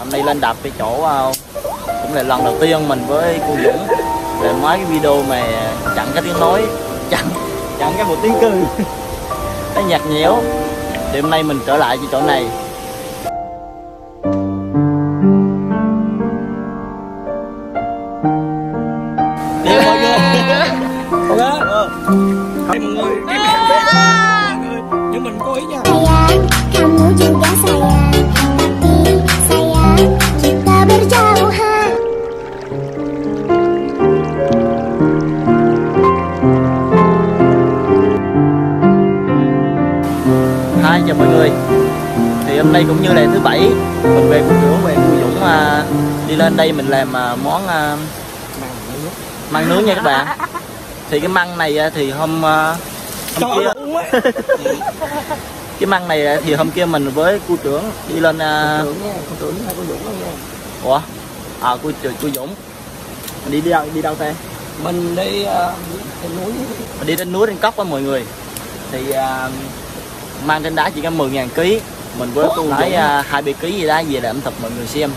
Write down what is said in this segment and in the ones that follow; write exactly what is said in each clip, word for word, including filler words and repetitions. Hôm nay lên đạp cái chỗ uh, cũng là lần đầu tiên mình với cô Dũng để mấy cái video mà chặn cái tiếng nói, chặn chặn cái một tiếng cư nó nhạt nhẽo. Thì hôm nay mình trở lại cái chỗ này. Điều mọi người không á, mọi người em cảm thấy mọi người nhưng mình cố ý nha. Hi, chào mọi người. Thì hôm nay cũng như là thứ bảy, mình về cùng bữa về cô Dũng à, đi lên đây mình làm à, món à, măng nướng nha các bạn. Thì cái măng này thì hôm, à, hôm kia cái măng này thì hôm kia mình với cô trưởng đi lên à, cô trưởng hay cô Dũng nha. Ủa? À cô cô Dũng. Mình đi đi đâu đi đâu ta? Mình đi à, trên núi. Mình đi trên núi trên cốc á mọi người. Thì à, mang trên đá chỉ có mười ngàn ký, mình với cô lấy hai bê ký gì đó về làm thật mọi người xem.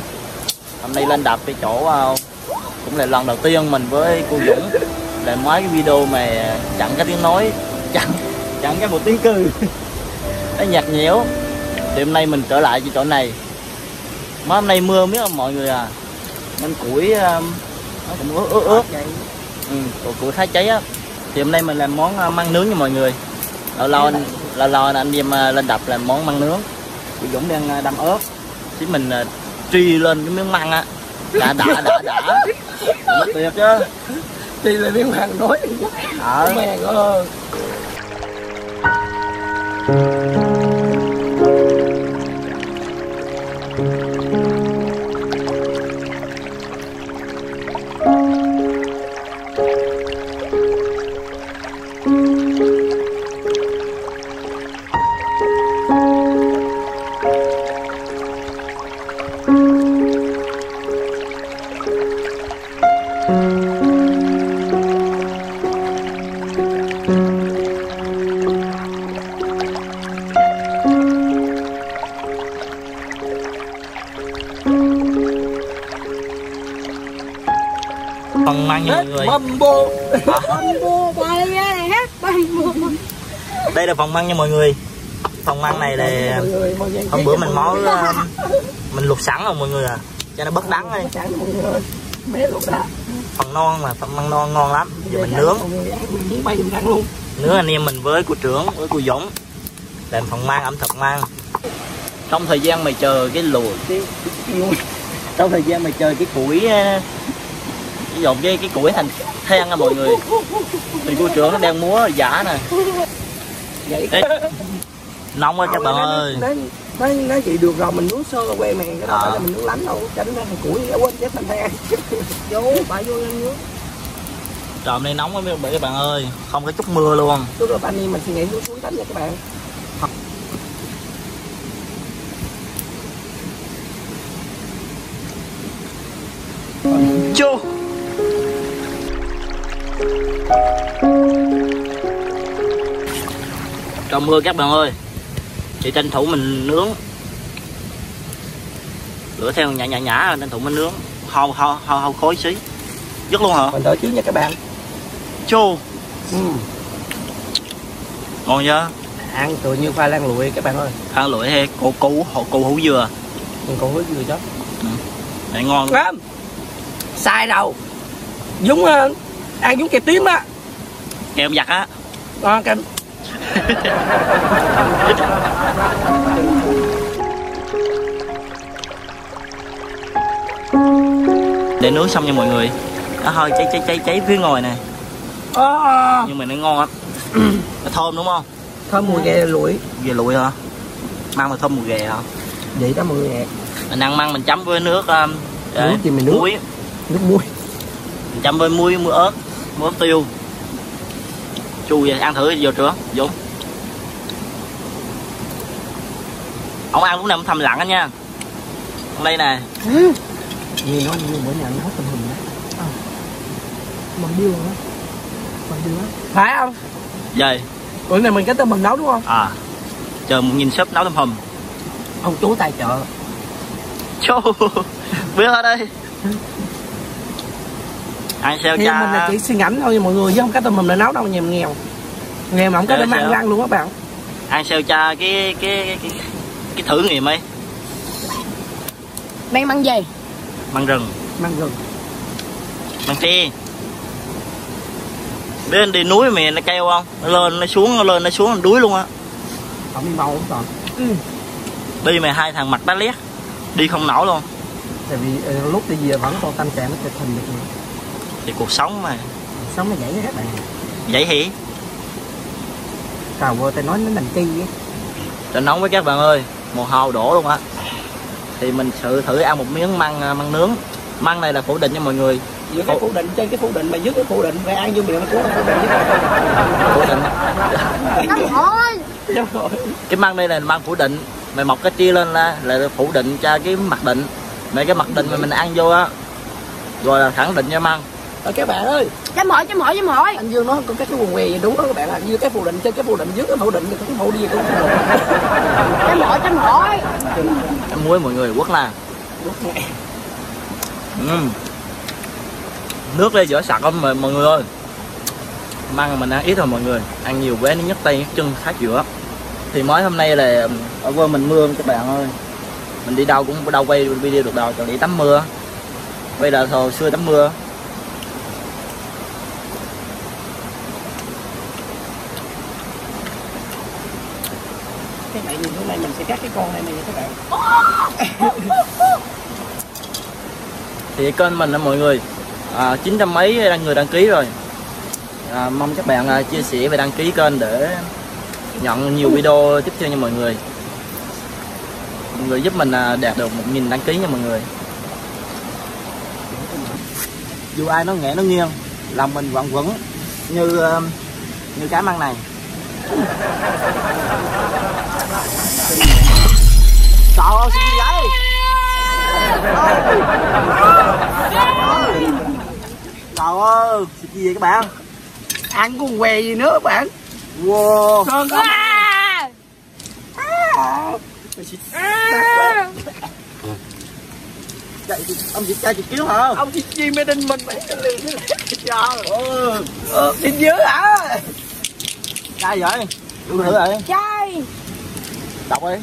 Hôm nay lên đạp cái chỗ uh, cũng là lần đầu tiên mình với cô Dũng làm mấy cái video mà chặn cái tiếng nói, chặn chặn cái một tiếng cư nó nhạt nhẽo. Thì hôm nay mình trở lại cái chỗ này. Mới hôm nay mưa biết không mọi người à, nên củi uh, nó cũng ướt ướt ướt ừ, củi khá cháy á. Thì hôm nay mình làm món uh, măng nướng cho mọi người. Lâu lâu anh lâu lâu anh em lên đập làm món măng nướng. Cô Dũng đang đâm ớt chứ mình uh, truy lên cái miếng măng á, đã đã đã đã mất tiệc chứ truy lên miếng măng nói ở mẹ ơi. Còn mang nhiều người. Bumbo. Đây là phòng măng nha mọi người. Phòng măng này là hôm bữa mình mó mình luộc sẵn rồi mọi người à, cho nó bất đắng đây. Phần non mà, phần măng non ngon lắm. Giờ mình nướng. Nướng anh em mình với cô trưởng, với cô Dũng làm phần măng ẩm thực măng. Trong thời gian mày chờ cái lùi trong thời gian mày chờ cái củi dồn với cái củi thành than á mọi người. Thì cô trưởng nó đang múa giả nè. Ê, nóng quá các bạn ơi. Nói chị được rồi mình nướng sơ quê mèn cái đó à. Là mình nướng lắm đâu, tránh ra củi quên chết thành than. Vô, bà vô lên nướng. Trời hôm nay nóng quá mấy các bạn ơi, không có chút mưa luôn. Đúng rồi, anh em mình suy nghĩ xuống xuống tắm nha các bạn. Chú trời mưa các bạn ơi, thì tranh thủ mình nướng lửa theo nhả nhả nhả, tranh thủ mình nướng hao hao hao hao khói xí dứt luôn hả. Mình đợi trước nha các bạn. Chô ừ. Ngon chưa, ăn tự như khoai lang lụi các bạn ơi. Khoai lang lụi hay cô củ hộ củ hủ dừa, củ hủ dừa chứ ừ. Này ngon lắm. Sai đâu Dũng hơn. Ăn giống kẹp tím á, kẹp giặt á, ngon canh. Để nướng xong nha mọi người, nó hơi cháy cháy cháy cháy phía ngoài nè, à. Nhưng mà nó ngon lắm, nó thơm đúng không? Thơm mùi ghẹ lụi, ghẹ lụi hả? Măng mà thơm mùi ghẹ hả? Vậy đó mọi người. Mình ăn măng mình chấm với nước um, nước gì mình nước muối, nước muối. Mình chấm với muối, muối ớt, muối ớt tiêu. Chu về ăn thử vô trưa Dũng. Ông ăn lúc nào cũng thầm lặng anh nha. Ông đây nè. Nhìn nó như bữa nào nó hết tình hình đó. À. Mình điêu hả? Mình điêu á. Phải không? Vậy. Bữa này mình cái tôm hùm nấu đúng không? À. Chờ một nhìn sớp nấu tôm hùm. Ông chú tài trợ. Chô, bước ở đây. Ăn xeo cha. Mình là chỉ suy ngẫm thôi mọi người, chứ không có tụi mình là nấu đâu, nhà mình nghèo. Nghèo mà không có để mang răng luôn các bạn. Ăn xeo cha cái cái cái cái thử nghiệm ấy. Mang măng gì? Măng rừng. Măng rừng. Măng tre. Đến đi núi mày nó kêu không? Nó lên nó xuống, nó lên nó xuống nó đuối luôn á. Không đi bầu không còn. Ừ. Đi mày hai thằng mặt đá lét. Đi không nổi luôn. Tại vì lúc đi về vẫn còn tâm trạng nó chật hình được. Thì cuộc sống mà. Cuộc sống nó vậy đó các bạn. Vậy hỉ. Trời ơi, tao nói nó làm chi vậy? Trời nóng với các bạn ơi, mồ hôi đổ luôn á. Thì mình thử thử ăn một miếng măng măng nướng. Măng này là phủ định nha mọi người. Giữa cái phủ định trên cái phủ định mà dứt cái phủ định phải ăn vô miệng nó phủ định. Phủ định. Đúng rồi. Cái măng đây là măng phủ định. Mày mọc cái chia lên là, là phủ định cho cái mặt định. Mày cái mặt định mà mình ăn vô á rồi là khẳng định cho măng. Rồi các bạn ơi. Chấm hỏi chấm hỏi chấm hỏi. Anh Dương nói con cái cái quần què gì đúng đó các bạn, là như cái phủ định trên cái phủ định dưới cái phủ định thì cũng phủ đi cũng phủ định. Chấm hỏi chấm hỏi. Em muối mọi người quất là. Quất nè. Uhm. Nước đây giữa sặc không mọi người ơi. Măng mình ăn ít thôi mọi người, ăn nhiều bé nó nhấc tay nhấc chân khá giữa. Thì mới hôm nay là ở quê mình mưa các bạn ơi. Mình đi đâu cũng đâu quay video được đâu, còn đi tắm mưa. Bây giờ hồi xưa tắm mưa. Các bạn nhìn hôm nay mình sẽ cắt cái con này nè các bạn. Thì kênh mình là mọi người à, chín trăm mấy người đăng ký rồi à, mong các bạn à, chia sẻ và đăng ký kênh để nhận nhiều video tiếp theo nha mọi người. Mọi người giúp mình à, đạt được một nghìn đăng ký nha mọi người. Dù ai nó ngẽ nó nghiêng, lòng mình quặn quẩn như như cá măng này. Trời ơi, xin gì vậy? Trời ơi, xịt gì vậy các bạn? Ăn con què gì nữa các bạn? Wow. Sơn không? À. À. À. Chạy, ông xịt cha chị Kiếu hả? Ông xịt chi mới đinh mình mấy cái liền. Trời ơi. Ừ, xịt dữ hả? Chai vậy? Uống thử vậy? Chai. Đọc đi.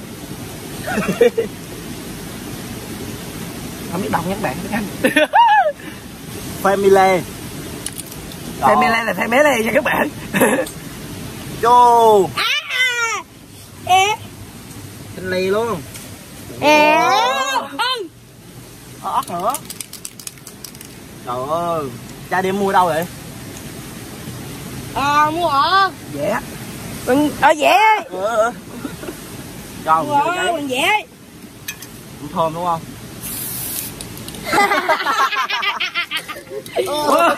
Không biết đọc nha các bạn, tiếng Anh. Family. Family là family nha các bạn. Vô. À. Ê. Tên lì luôn. Ê. Ờ ớt nữa. Trời ơi, cha đi mua đâu vậy? À mua ở. Dẻ. Mình ở dẻ. Ừ. Trời ơi, mình dẻ. Cũng thơm đúng không? Ờ.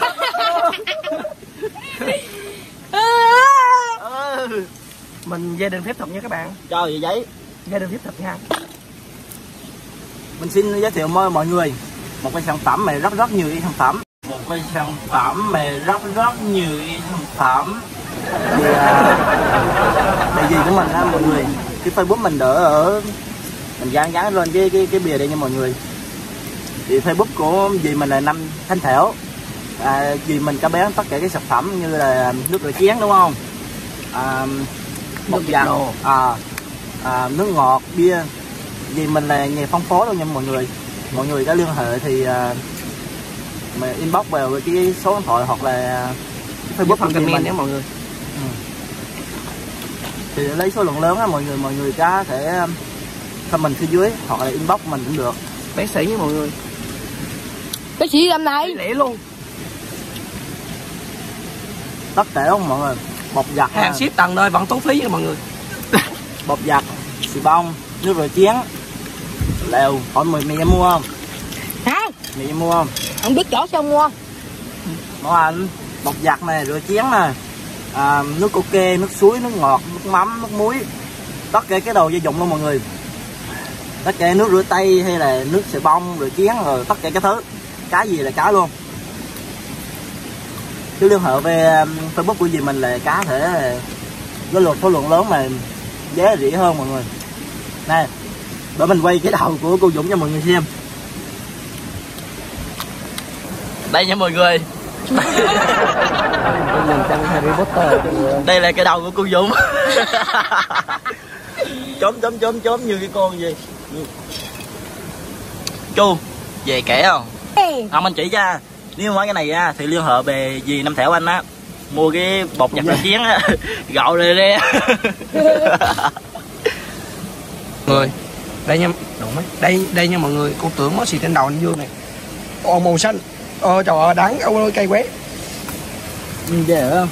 Ờ. Mình gia đình phép thuật nha các bạn. Trời vậy giấy. Gia đình phép thuật nha. Mình xin giới thiệu mời mọi người một cái sản phẩm mà rất rất nhiều y sản phẩm. Một cái sản phẩm mà rất rất nhiều y sản phẩm. Thì đại diện của mình ha mọi người. Cái Facebook mình đỡ ở mình dán dán lên cái cái cái bìa đây nha mọi người. Thì Facebook của dì mình là Năm Thanh Thảo à, dì mình có bán tất cả các sản phẩm như là nước rửa chén đúng không à, bột giặt à, à, nước ngọt, bia. Dì mình là nhà phân phối luôn nha mọi người. Mọi người đã liên hệ thì à, mà inbox vào cái số điện thoại hoặc là Facebook của dì mình nha mọi người. Ừ. Thì lấy số lượng lớn á mọi người, mọi người có thể comment phía dưới hoặc là inbox mình cũng được. Bác sĩ nha mọi người. Bác sĩ làm này lẻ luôn. Tất cả không mọi người. Bột giặt hàng ship tầng nơi vẫn tốn phí nha mọi người. Bột giặt, xì bông, nước rửa chén. Lèo, hỏi mày mày mua không? Hả? Mày mua không? Không biết chỗ sao mua. Mua anh, bột giặt này, rửa chén này. À, nước ok, nước suối, nước ngọt, nước mắm, nước muối. Tất cả cái đồ gia dụng luôn mọi người. Tất cả nước rửa tay hay là nước xà bông rồi chén rồi tất cả các thứ, cái gì là cá luôn. Cứ liên hệ về Facebook của dì mình là cá thể có lượng số lượng lớn mà giá rẻ hơn mọi người. Này để mình quay cái đầu của cô Dũng cho mọi người xem. Đây nha mọi người. Đây là cái đầu của cô Dũng. Chóm chóm chóm chóm như cái con gì. Chu về kẻ không? Không, anh chỉ cho. Nếu mà cái này á thì liên hệ về gì Năm Thẻo anh á, mua cái bột nhặt chiến á, gạo lên đi. Người đây nha, đây đây nha mọi người, cô tưởng mới xịt trên đầu anh Dương này. Ô màu xanh, ô trời ơi đắng, ô cây quế. Mình dễ không?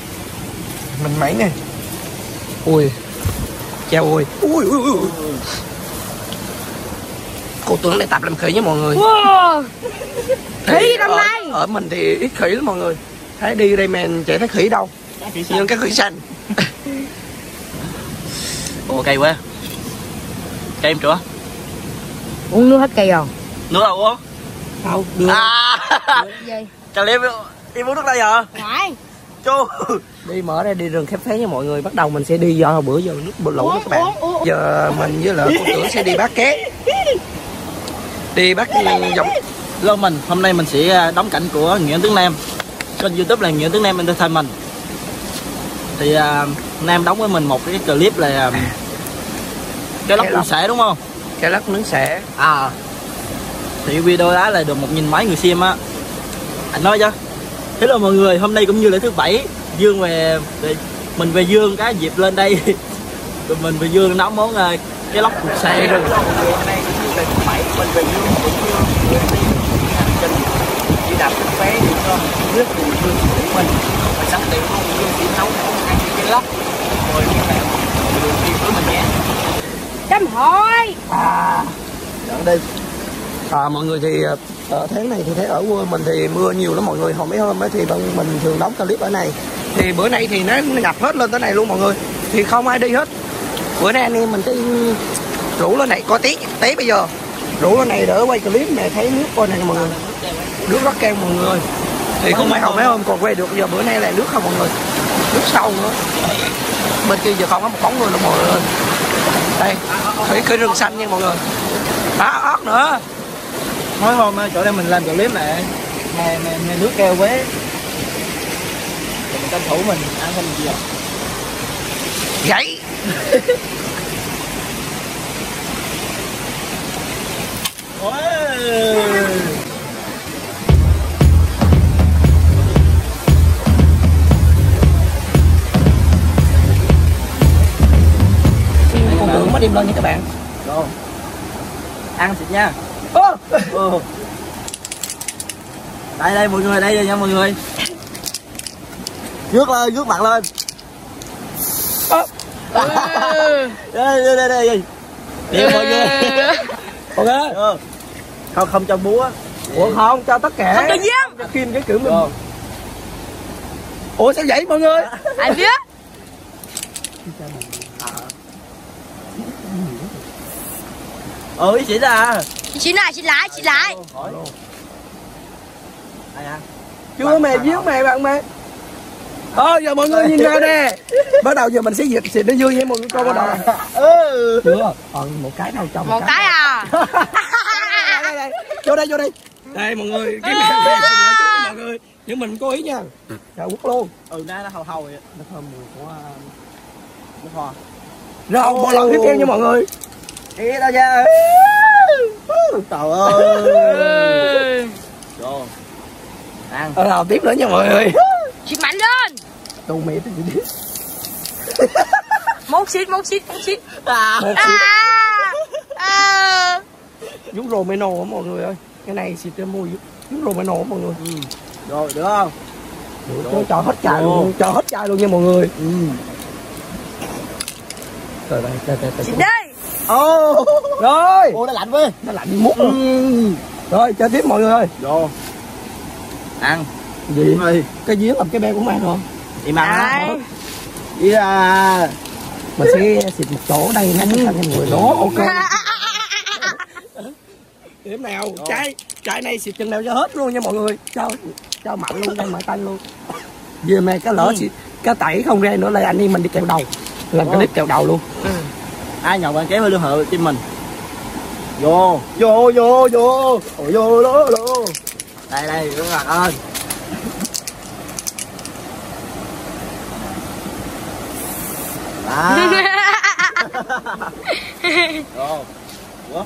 Mình mẩy nè. Ui, chào ui. Ui ui ui. Cô tưởng này tập làm khỉ nha mọi người. Wow. Khỉ năm nay. Ở mình thì ít khỉ lắm mọi người. Thấy đi đây mình chạy thấy khỉ đâu. Khỉ nhưng cái khỉ xanh. Ô cây quá. Cây em chưa? Uống nước hết cây rồi. Nước đâu uống? Đâu, đưa. À. Trời em đi uống nước đây giờ. Phải. Chú. Đi mở đây đi rừng khép phé nha mọi người. Bắt đầu mình sẽ đi do bữa giờ nước lũ các bạn. Giờ mình với lợi cô tưởng sẽ đi bắt ké. Đi bắt dòng lô mình. Hôm nay mình sẽ đóng cảnh của Nguyễn Tướng Nam. Kênh YouTube là Nguyễn Tướng Nam Entertainment. Thì uh, Nam đóng với mình một cái clip là um, cái lóc nướng xẻ đúng không? Cái lóc nướng xẻ. À. Thì video đó là được một nghìn mấy người xem á. Anh nói chứ. Thế là mọi người, hôm nay cũng như là thứ bảy, Dương về, về mình về Dương cái dịp lên đây. Tụi mình về Dương nấu món uh, cái lóc nướng xẻ rồi. Mình về Dương cũng đi đạp cái phé đi cho nước từ Dương của mình và sắp tới không Dương chỉ nấu không ăn cái lóc rồi các bạn cùng đi với mình nhé. Chăm hỏi. À, đoạn đi. À, mọi người thì ở tháng này thì thấy ở quê mình thì mưa nhiều lắm mọi người. Hồi mấy hôm ấy thì mình thường đóng clip ở này. Thì bữa nay thì nó ngập hết lên tới này luôn mọi người. Thì không ai đi hết. Bữa nay anh em mình cái rủ lên này coi tí tí bây giờ. Rủ lên này đỡ quay clip này thấy nước coi này mọi người. Nước rất cao mọi người. Thì không phải hồi mấy hôm còn quay được, giờ bữa nay là nước không mọi người. Nước sâu nữa. Bên kia giờ không có một bóng người đâu mọi người. Đây, thấy cái rừng xanh nha mọi người. Đá ớt nữa. Nói hôm chỗ đây mình làm clip này này, này, này nước keo quế tranh thủ mình ăn không gì rồi gãy. Con tưởng mới đem lên nha các bạn. Rồi. Ăn thịt nha. Ô. Ô. Đây đây mọi người, đây đây nha mọi người. Rước lên, rước mặt lên. Đây đây đây. Đi mọi người. Ok. Được. Không không cho búa. Ủa không, cho tất cả. Không cho giếm. Cho kim cái kiểu mình. Được. Ủa sao vậy mọi người? Ai biết. Ừ, ý chỉ ra. Chị lại, chị lại, chị lại. Chưa mẹ díu mẹ bạn mẹ. Thôi giờ mọi người nhìn ra nè. Bắt đầu giờ mình sẽ dịch xịt nó vui nha mọi người coi bắt đầu. Ừ. Chưa, còn một cái nào trong. Một cái à. Đây đây, vô đây vô đây. Đây mọi người, cái này mình nói trước mọi người, nhưng mình cố ý nha. Trời quất luôn. Ừ nay nó hầu hầu vậy. Nó thơm mùi của nước hoa. Rồi, một lần tiếp theo nha mọi người. Đi đâu ra. Trời ơi. Rồi. Ăn. Rồi tiếp nữa nha mọi người. Xịt mạnh lên. Tù mẹ cái gì đấy. Mốt xịt, mốt xịt, mốt xịt. À. À. À. Dũng Romano á mọi người ơi. Cái này xịt cho môi Dũng Romano á mọi người. Ừ. Rồi được không? Được. Cho hết chai luôn, cho hết chai luôn nha mọi người. Ừ. Trời ơi, trời trời. Xịt đi. Ô oh. Rồi. Ô nó lạnh quá. Nó lạnh mút rồi. Ừ. Rồi chơi tiếp mọi người ơi. Rồi. Ăn. Gì? Gì? Cái giếng làm cái bé cũng ăn không? Thì mà ăn. Ý là mình sẽ xịt một chỗ đây nó thành thành người đó ok. Điểm nào? Rồi. Trái trái này xịt chừng nào cho hết luôn nha mọi người. Cho cho mạnh luôn, cho mạnh tanh luôn. Giờ mày cái lỡ ừ. Xịt cái tẩy không ra nữa là anh em mình đi kẹo đầu. Làm cái clip kẹo đầu luôn. Ừ. Ai nhậu bạn kéo hơi liên hệ cho mình. Vô vô vô vô vô đó luôn. Đây đây các bạn ơi. À. Rồi. Ủa?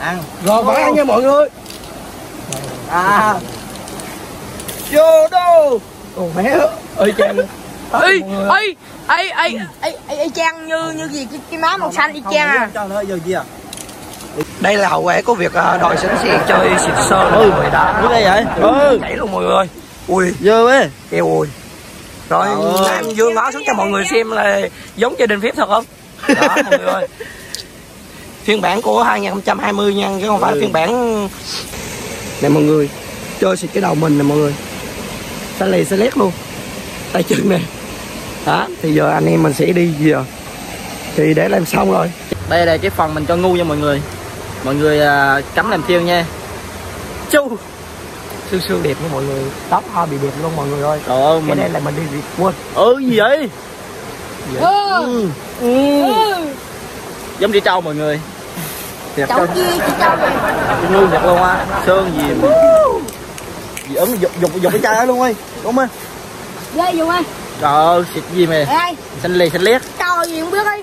Ăn. Rồi phải ăn nha mọi người. À. Vô đâu. Còn mẹ ơi Trang. Ê ê ê ê ê Trang như như gì cái, cái má màu xanh y chang à. Đây là hậu quả của việc đòi sẵn xe chơi xịt sơ mọi người đã. Đúng đây vậy. Ừ. Chảy luôn mọi người. Ui, dơ ấy. Kêu ui. Rồi Nguyễn Hoàng Dương nói xuống cho mọi người xem là giống gia đình Phép thật không? Đó mọi người ơi. Phiên bản của hai nghìn không trăm hai mươi nha, chứ không phải ừ. phiên bản này mọi người. Chơi xịt cái đầu mình nè mọi người. Xá lì xá lét luôn. Tay chân nè. Đó, thì giờ anh em mình sẽ đi gì rồi? Thì để làm xong rồi. Đây là cái phần mình cho ngu nha mọi người. Mọi người cắm làm thiêng nha. Chu sương sương đẹp nha mọi người, tóc hoa bị đẹp luôn mọi người ơi. Trời ơi, cái mình... đây là mình đi quên. Ừ gì vậy? Dạ. Ừ. Ừ. Ừ. Giống đi trâu mọi người. Đẹp trâu kia, trâu ngu đẹp luôn á, sơn gì mà... gì ấn dục dục dục cái chai luôn ơi, đúng ơi. Ghê dùng ơi. Trời ơi, xịt gì mày? Ê. Xanh lì xanh lét. Trâu gì không biết ơi.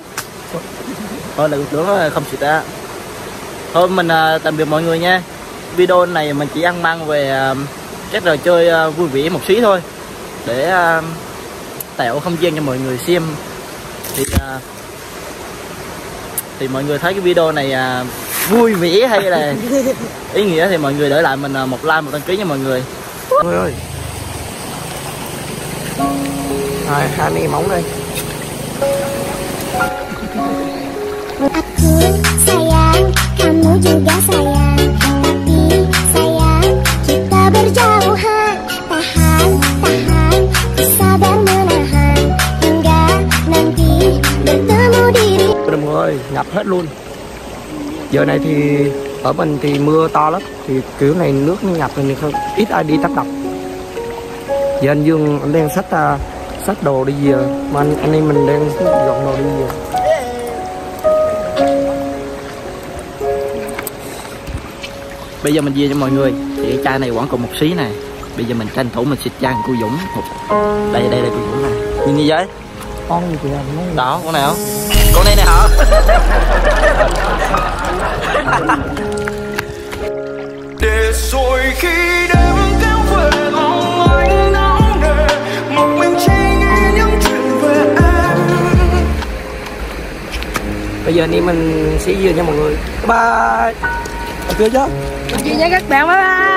Thôi là tưởng không xịt ra. Thôi mình à, tạm biệt mọi người nha. Video này mình chỉ ăn mang về uh, các trò chơi uh, vui vẻ một xí thôi, để uh, tạo không gian cho mọi người xem. Thì uh, thì mọi người thấy cái video này uh, vui vẻ hay là ý nghĩa thì mọi người để lại mình uh, một like, một đăng ký nha mọi người. Mọi người ơi, rồi anh em móng đây. Ngập hết luôn. Giờ này thì ở mình thì mưa to lắm, thì kiểu này nước nó ngập thì không ít ai đi tắt đập. Giờ anh Dương anh đang xách uh, xách đồ đi về, mà anh, anh em mình đang dọn đồ đi về. Bây giờ mình về cho mọi người. Thì cái chai này vẫn còn một xí này. Bây giờ mình tranh thủ mình xịt chai của cô Dũng. Đây đây là cô Dũng này. Nhìn như vậy. Con gì kìa. Đó, con này không? Con này nè hả? Để rồi khi đêm kéo về lòng anh náo nề, một mình chỉ nghĩ những chuyện về em. Bây giờ đi mình sẽ về nha mọi người. Bye bye. Chưa chứ? Mình về nha các bạn, bye bye.